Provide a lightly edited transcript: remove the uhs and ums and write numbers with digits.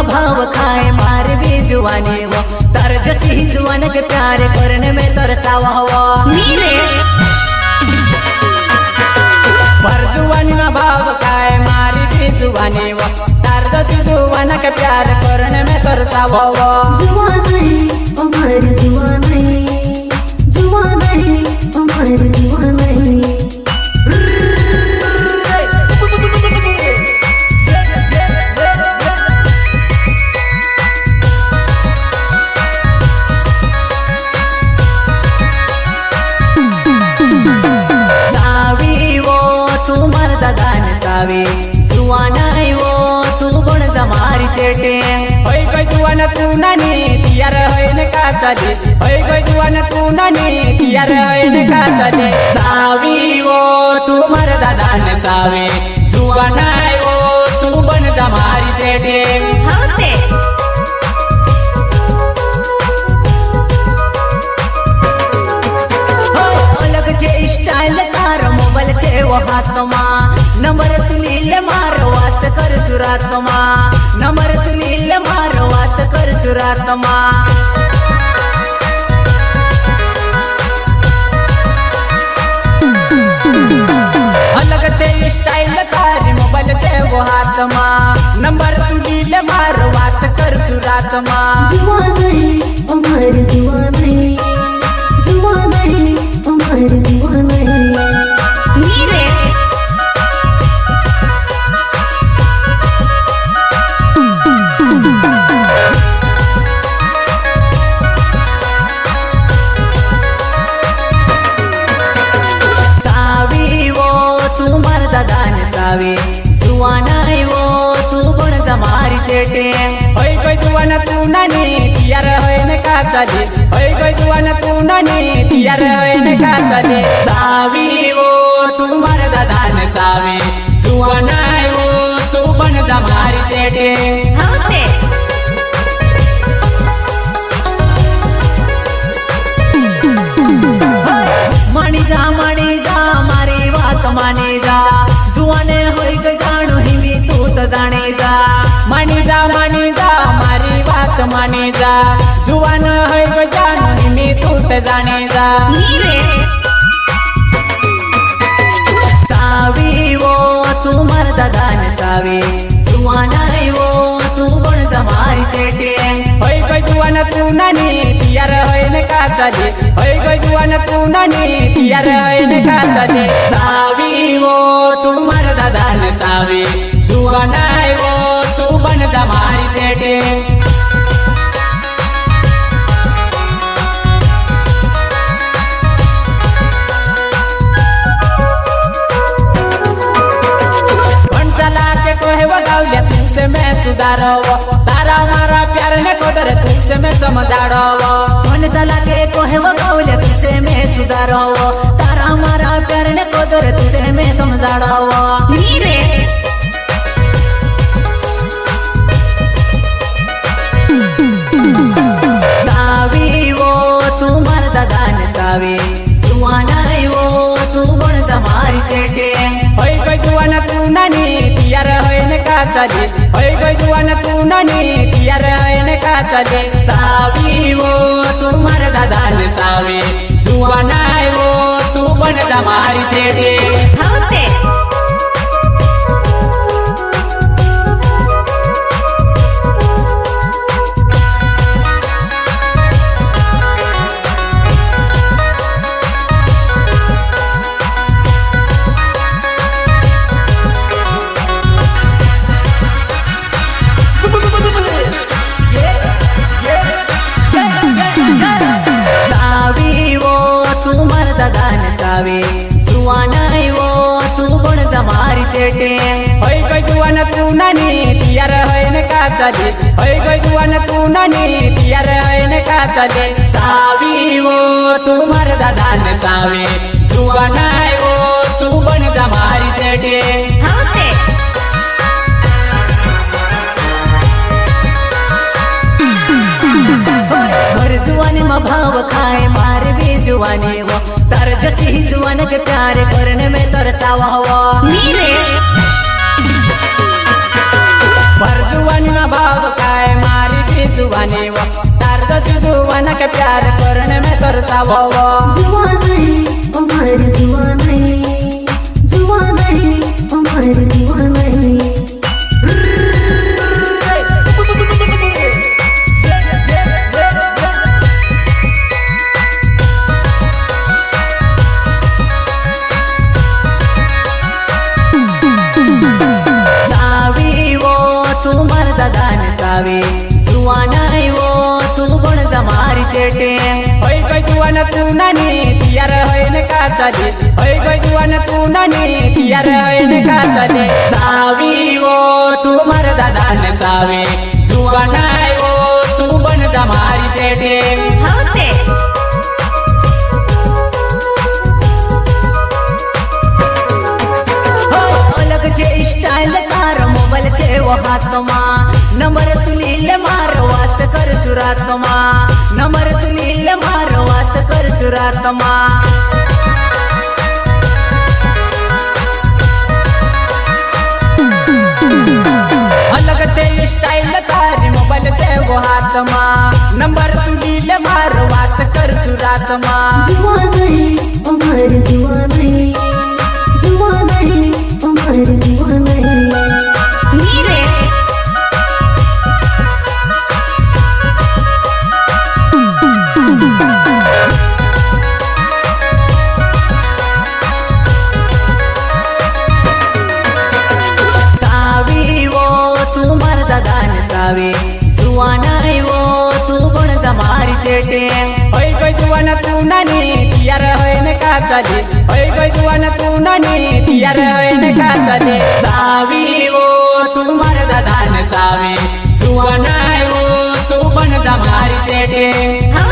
भाव खाए मार भी जुआनी वो तार जैसी जुआन के प्यार करने में तरसावा हुआ नीरे पर जुआनी में भाव खाए मार भी जुआनी वो तार जैसी जुआन के प्यार करने में तरसावा हुआ जुआनी उम्र जुआनी जुआनी उम्र जुआनी सावी वो तू मर दादा न सावे जुआना वो तू बन जमारी सेठे हो अलग जे स्टाइल तार मोबाइल छे वो हाथ मा नंबर तुनील मार वात कर सुरात मा नंबर तुनील मार वात कर सुरात मा स्टाइल तारी मोबाइल से वो हाथ मा नंबर तू नील मार बात कर सुरात मा जुआनी उम्र जुआनी जुआनी उम्र जुआनी नीरे जुआना वो तू बन जमारी सेठे होई कोई जुआना तू नानी तियार होई ने का चले होई कोई जुआना तू नानी तियार होई ने का चले सावी वो तू मर दादा न सावे जुआना वो तू बन जमारी सेठे होते मणी जा मारी बात माने जा जुआने होई गई जानो ही भी तू तो जाने जा मानी जा मारी बात माने जा जुआन होई गई जानो ही भी तू तो जाने जा सावी वो तू मर दादा न सावे जुआना वो तू बन जमारी सेठे होई गई जुआना तू नानी तियार होई ने का चले होई गई जुआना तू नानी तियार होई ने का चले सावी वो तू दादान सावे जुआना वो तू बन जमारी सेठे पंचला के कोहे वगावले तुमसे मैं सुधारो तारा मारा प्यार ने कोदर तुमसे मैं समझाड़ो पंचला के कोहे वगावले तुमसे मैं सुधारो तारा मारा प्यार ने कोदर तुमसे मैं समझाड़ो चले होई गई जुआना तू नानी तियार होई ने का चले सावी वो तू मर दादा न सावे जुआना वो तू बन जमारी सेठे होते जुआना वो तू बन जमारी सेठे होई कोई जुआना तू नानी तियार होई ने का चले होई कोई जुआना तू नानी तियार होई ने का चले सावी वो तू मर दादा न सावे जुवानाय ओ तू बन जा मारी सेटे हौते हर जुवानी मा भाव खाए मार भी जुवानी वो तर जसी जुवान के प्यार करने में तरसावा हुआ नीरे पर जुवानी मा भाव खाए मार भी जुवानी वो तर जसी जुवान के प्यार करने में तरसावा हुआ जुवानी amar juana hai amar juana hai savi wo tu mar dadan savi juana hai wo tu bon zamari sete जुआन तू नानी तियार होइन का चले होय गय जुआन तू नानी तियार होइन का चले सावी ओ तू मर दादान सावे जुआन आय ओ तू बन जा मारी सेटे हौते हो अलग जे स्टाइल तार मोबाइल छे वो हाथ मा नंबर सुनील मार वात कर सुरात मा नंबर सुनील मार सुरातमा अलग छे स्टाइल तारी मोबाइल छे वो हाथ मा नंबर तू लीले मार बात कर सुरातमा जुवान है जुवान है उमर जुवान है होय गय जुआन तू नानी तियार होइन का चले होय गय जुआन तू नानी तियार होइन का चले सावी ओ तू मर दादान सावी जुआन ओ तू बन जा मारी सेटे